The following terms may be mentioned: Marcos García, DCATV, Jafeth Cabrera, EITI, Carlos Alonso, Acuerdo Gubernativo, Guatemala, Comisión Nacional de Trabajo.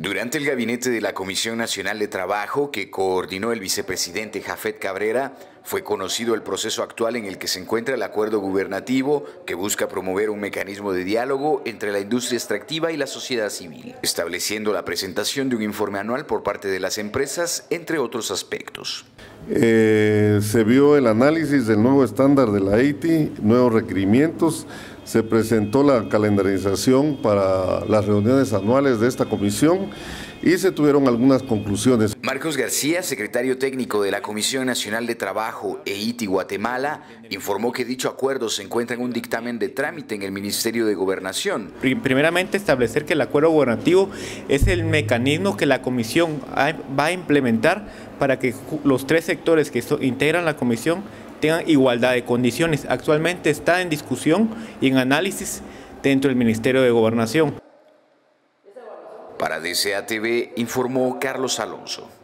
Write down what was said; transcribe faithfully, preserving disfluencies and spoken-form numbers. Durante el gabinete de la Comisión Nacional de Trabajo que coordinó el vicepresidente Jafeth Cabrera, fue conocido el proceso actual en el que se encuentra el acuerdo gubernativo que busca promover un mecanismo de diálogo entre la industria extractiva y la sociedad civil, estableciendo la presentación de un informe anual por parte de las empresas, entre otros aspectos. Eh, se vio el análisis del nuevo estándar de la E I T I, nuevos requerimientos, se presentó la calendarización para las reuniones anuales de esta comisión y se tuvieron algunas conclusiones. Marcos García, secretario técnico de la Comisión Nacional de Trabajo E I T I Guatemala, informó que dicho acuerdo se encuentra en un dictamen de trámite en el Ministerio de Gobernación. Primeramente, establecer que el acuerdo gubernativo es el mecanismo que la comisión va a implementar para que los tres sectores que integran la comisión tengan igualdad de condiciones. Actualmente está en discusión y en análisis dentro del Ministerio de Gobernación. Para D C A T V informó Carlos Alonso.